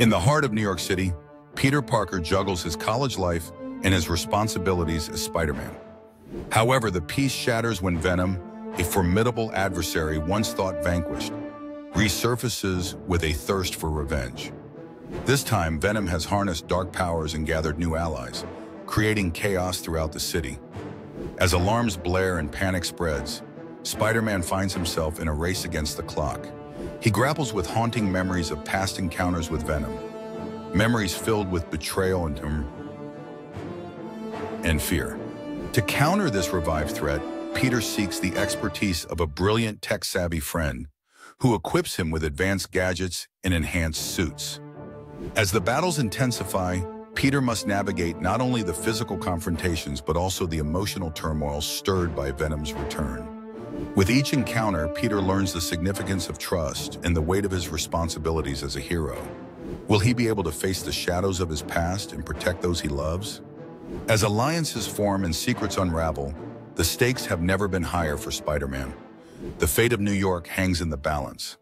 In the heart of New York City, Peter Parker juggles his college life and his responsibilities as Spider-Man. However, the peace shatters when Venom, a formidable adversary once thought vanquished, resurfaces with a thirst for revenge. This time, Venom has harnessed dark powers and gathered new allies, creating chaos throughout the city. As alarms blare and panic spreads, Spider-Man finds himself in a race against the clock. He grapples with haunting memories of past encounters with Venom, memories filled with betrayal and fear. To counter this revived threat, Peter seeks the expertise of a brilliant tech-savvy friend who equips him with advanced gadgets and enhanced suits. As the battles intensify, Peter must navigate not only the physical confrontations but also the emotional turmoil stirred by Venom's return. With each encounter, Peter learns the significance of trust and the weight of his responsibilities as a hero. Will he be able to face the shadows of his past and protect those he loves? As alliances form and secrets unravel, the stakes have never been higher for Spider-Man. The fate of New York hangs in the balance.